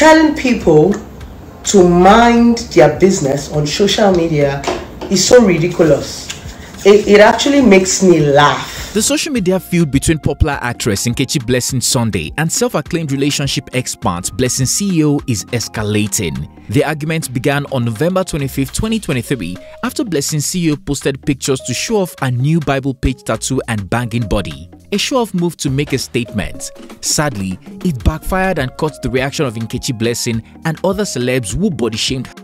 telling people to mind their business on social media is so ridiculous. It actually makes me laugh. The social media feud between popular actress Nkechi Blessing Sunday and self-acclaimed relationship expert Blessing CEO is escalating. The argument began on November 25, 2023 after Blessing CEO posted pictures to show off a new Bible page tattoo and banging body. A show-off move to make a statement. Sadly, it backfired and caught the reaction of Nkechi Blessing and other celebs who body-shamed her.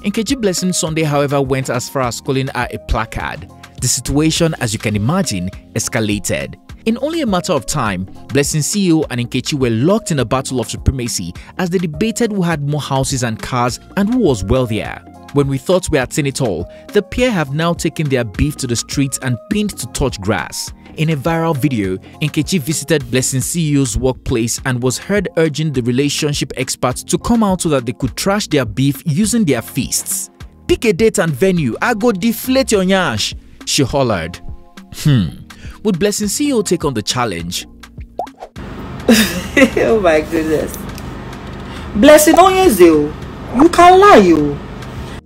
Nkechi Blessing Sunday, however, went as far as calling her a placard. The situation, as you can imagine, escalated. In only a matter of time, Blessing CEO and Nkechi were locked in a battle of supremacy as they debated who had more houses and cars and who was wealthier. When we thought we had seen it all, the pair have now taken their beef to the streets and pinned to touch grass. In a viral video, Nkechi visited Blessing CEO's workplace and was heard urging the relationship experts to come out so that they could trash their beef using their fists. "Pick a date and venue, I go deflate your nyash," she hollered. Would Blessing CEO take on the challenge? Oh my goodness. Blessing Onyezo, you can lie you.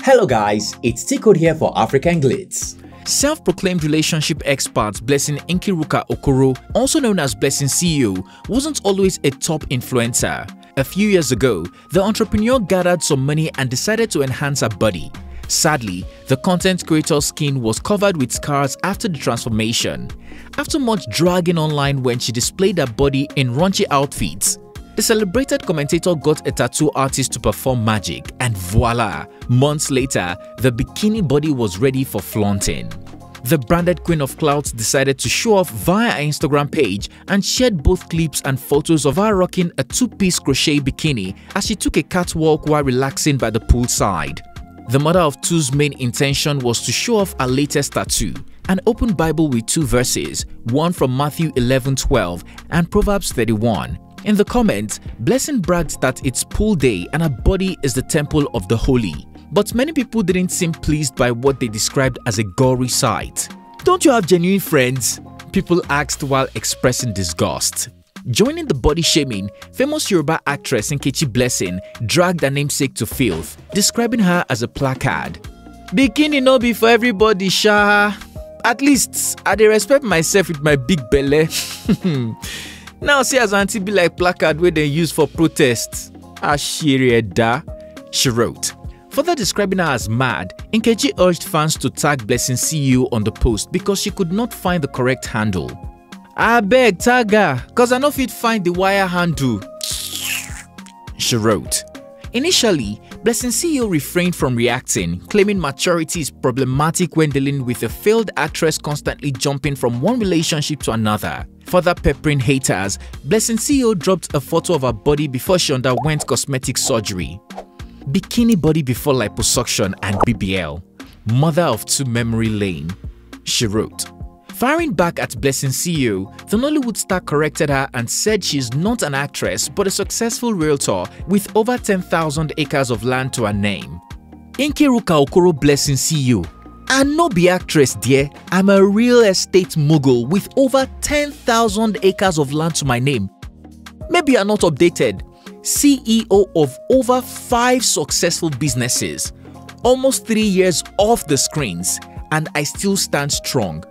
Hello guys, it's Tiko here for African Glitz. Self-proclaimed relationship expert Blessing Nkiruka Okoro, also known as Blessing CEO, wasn't always a top influencer. A few years ago, the entrepreneur gathered some money and decided to enhance her body. Sadly, the content creator's skin was covered with scars after the transformation. After much dragging online when she displayed her body in raunchy outfits, the celebrated commentator got a tattoo artist to perform magic, and voila! Months later, the bikini body was ready for flaunting. The branded Queen of Clouds decided to show off via her Instagram page and shared both clips and photos of her rocking a two-piece crochet bikini as she took a catwalk while relaxing by the poolside. The mother of two's main intention was to show off her latest tattoo, an open Bible with two verses, one from Matthew 11:12 and Proverbs 31. In the comments, Blessing bragged that it's pool day and her body is the temple of the holy. But many people didn't seem pleased by what they described as a gory sight. "Don't you have genuine friends?" people asked while expressing disgust. Joining the body shaming, famous Yoruba actress Nkechi Blessing dragged her namesake to filth, describing her as a placard. "Bikini no be for everybody, sha. At least I dey respect myself with my big belle. Now see as auntie be like placard wey dem use for protest. Ashireda," she wrote. Further describing her as mad, Nkechi urged fans to tag Blessing CEO on the post because she could not find the correct handle. "I beg tag her, cause I no fit find the wire handle," she wrote. Initially, Blessing CEO refrained from reacting, claiming maturity is problematic when dealing with a failed actress constantly jumping from one relationship to another. Further peppering haters, Blessing CEO dropped a photo of her body before she underwent cosmetic surgery. Bikini body before liposuction and BBL. Mother of two memory lane, she wrote. Firing back at Blessing CEO, the Nollywood star corrected her and said she is not an actress but a successful realtor with over 10,000 acres of land to her name. "Nkiruka Okoro Blessing CEO, I no be actress dear, I'm a real estate mogul with over 10,000 acres of land to my name. Maybe you're not updated. CEO of over 5 successful businesses, almost 3 years off the screens, and I still stand strong.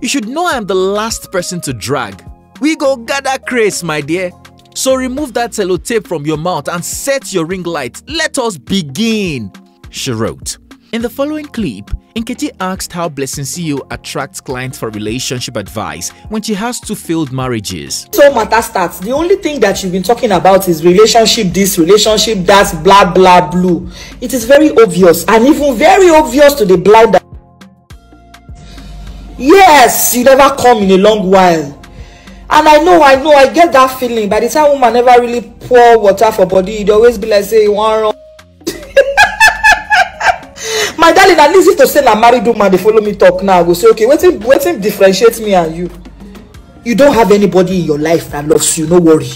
You should know I'm the last person to drag. We go gather craze, my dear. So remove that sellotape from your mouth and set your ring light. Let us begin," she wrote. In the following clip, Nkechi asked how Blessing CEO attracts clients for relationship advice when she has 2 failed marriages. "So matter starts. The only thing that you've been talking about is relationship this, relationship that, blah, blah, blue. It is very obvious and even very obvious to the blind. Yes, you never come in a long while. And I know, I get that feeling. By the time woman never really pour water for body, you'd always be like, say, one wrong. My darling, at least if to say I'm married woman, they follow me talk now. I go say, okay, waiting differentiates me and you. You don't have anybody in your life that loves you, no worry.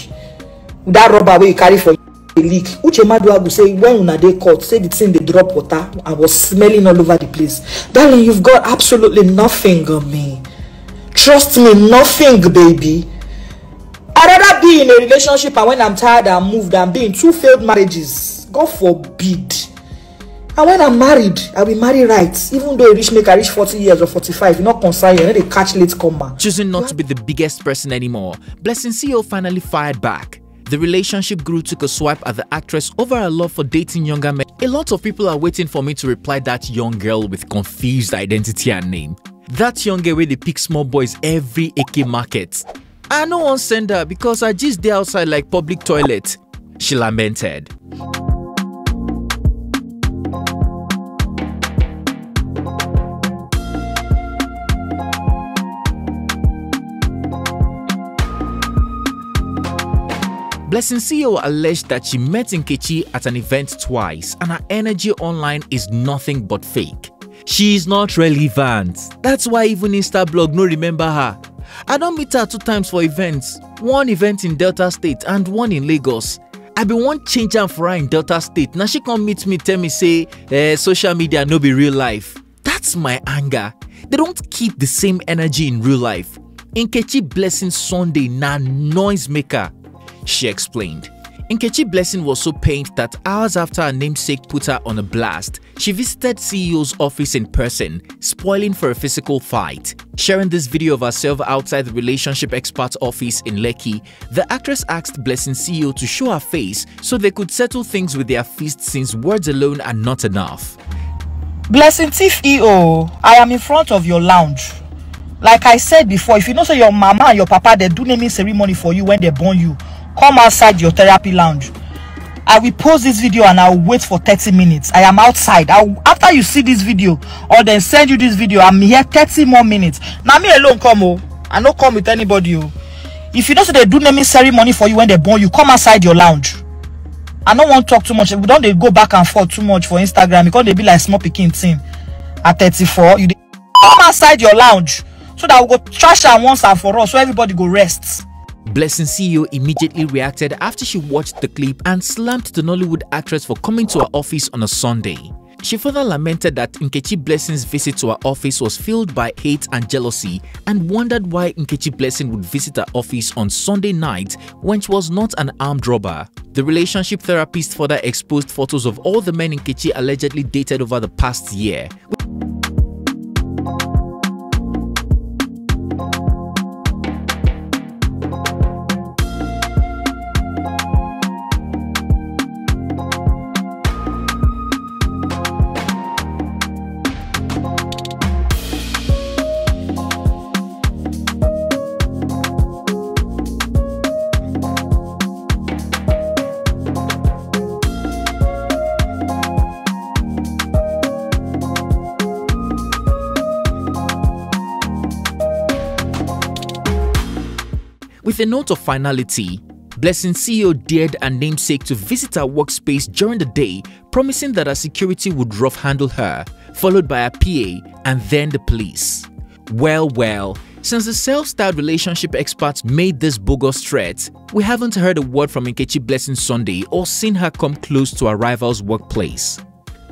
That rubber way you carry for the leak. Uchemadu, I go say, when are they caught? Say the thing they drop water. I was smelling all over the place. Darling, you've got absolutely nothing on me. Trust me, nothing, baby. I'd rather be in a relationship and when I'm tired I move than be in two failed marriages. God forbid. And when I'm married, I'll be married right. Even though I reach 40 years or 45, you're not concerned, you're not a catch late comer. Choosing not to be the biggest person anymore, Blessing CEO finally fired back. The relationship grew took a swipe at the actress over her love for dating younger men. A lot of people are waiting for me to reply that young girl with confused identity and name. That young girl where they pick small boys every AK market. I no one send her because I just there outside like public toilet, she lamented. Blessing CEO alleged that she met Nkechi at an event twice and her energy online is nothing but fake. She is not relevant. That's why even Insta blog no remember her. I don't meet her 2 times for events, one event in Delta State and one in Lagos. I be one change am for her in Delta State. Now she come meet me tell me say, social media no be real life. That's my anger. They don't keep the same energy in real life. Nkechi Blessing Sunday na noise maker. She explained. Nkechi Blessing was so pained that hours after her namesake put her on a blast, she visited CEO's office in person, spoiling for a physical fight. Sharing this video of herself outside the relationship expert's office in Lekki, the actress asked Blessing CEO to show her face so they could settle things with their fists since words alone are not enough. Blessing CEO, I am in front of your lounge. Like I said before, if you know so your mama and your papa, they do naming ceremony for you when they born you. Come outside your therapy lounge. I will post this video and I'll wait for 30 minutes. I am outside. After you see this video or then send you this video, I'm here 30 more minutes. Now me alone come, oh. I don't come with anybody, oh. If you don't say they do naming ceremony for you when they born you, come outside your lounge. I don't want to talk too much. We don't they go back and forth too much for Instagram because they be like small picking team at 34. You come outside your lounge so that we go trash and once and for all so everybody go rest. Blessing CEO immediately reacted after she watched the clip and slammed the Nollywood actress for coming to her office on a Sunday. She further lamented that Nkechi Blessing's visit to her office was filled by hate and jealousy and wondered why Nkechi Blessing would visit her office on Sunday night when she was not an armed robber. The relationship therapist further exposed photos of all the men Nkechi allegedly dated over the past year. With a note of finality, Blessing CEO dared her namesake to visit her workspace during the day, promising that her security would rough handle her, followed by her PA and then the police. Well, well, since the self-styled relationship experts made this bogus threat, we haven't heard a word from Nkechi Blessing Sunday or seen her come close to her rival's workplace.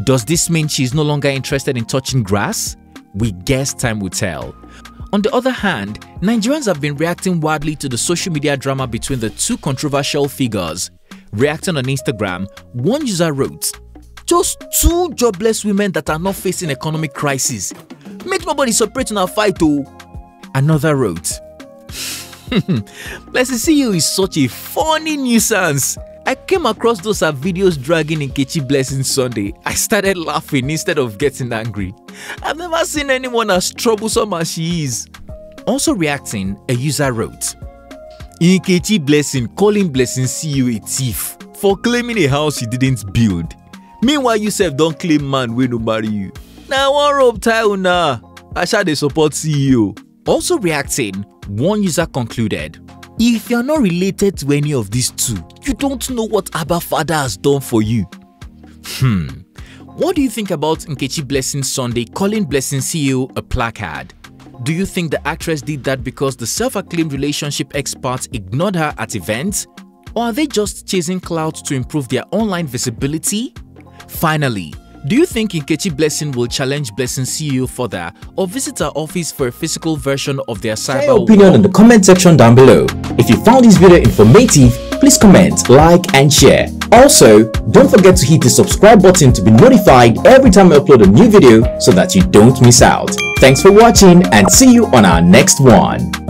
Does this mean she's no longer interested in touching grass? We guess time will tell. On the other hand, Nigerians have been reacting wildly to the social media drama between the two controversial figures. Reacting on Instagram, one user wrote, "Just two jobless women that are not facing economic crisis. Make nobody separate in our fight, oh." Another wrote, "Blessing CEO is such a funny nuisance. I came across those videos dragging Nkechi Blessing Sunday. I started laughing instead of getting angry. I've never seen anyone as troublesome as she is." Also reacting, a user wrote, "Nkechi Blessing calling Blessing CEO a thief for claiming a house she didn't build. Meanwhile, yourself don't claim man when no marry you. Now one rope tie una. I shall they support CEO." Also reacting, one user concluded, "If you're not related to any of these two, you don't know what Abba Father has done for you." What do you think about Nkechi Blessing Sunday calling Blessing CEO a placard? Do you think the actress did that because the self-acclaimed relationship experts ignored her at events? Or are they just chasing clout to improve their online visibility? Finally, Do you think Nkechi Blessing will challenge Blessing CEO further or visit her office for a physical version of their cyber? Share your opinion in the comment section down below. If you found this video informative, please comment, like and share. Also, don't forget to hit the subscribe button to be notified every time I upload a new video so that you don't miss out. Thanks for watching and see you on our next one.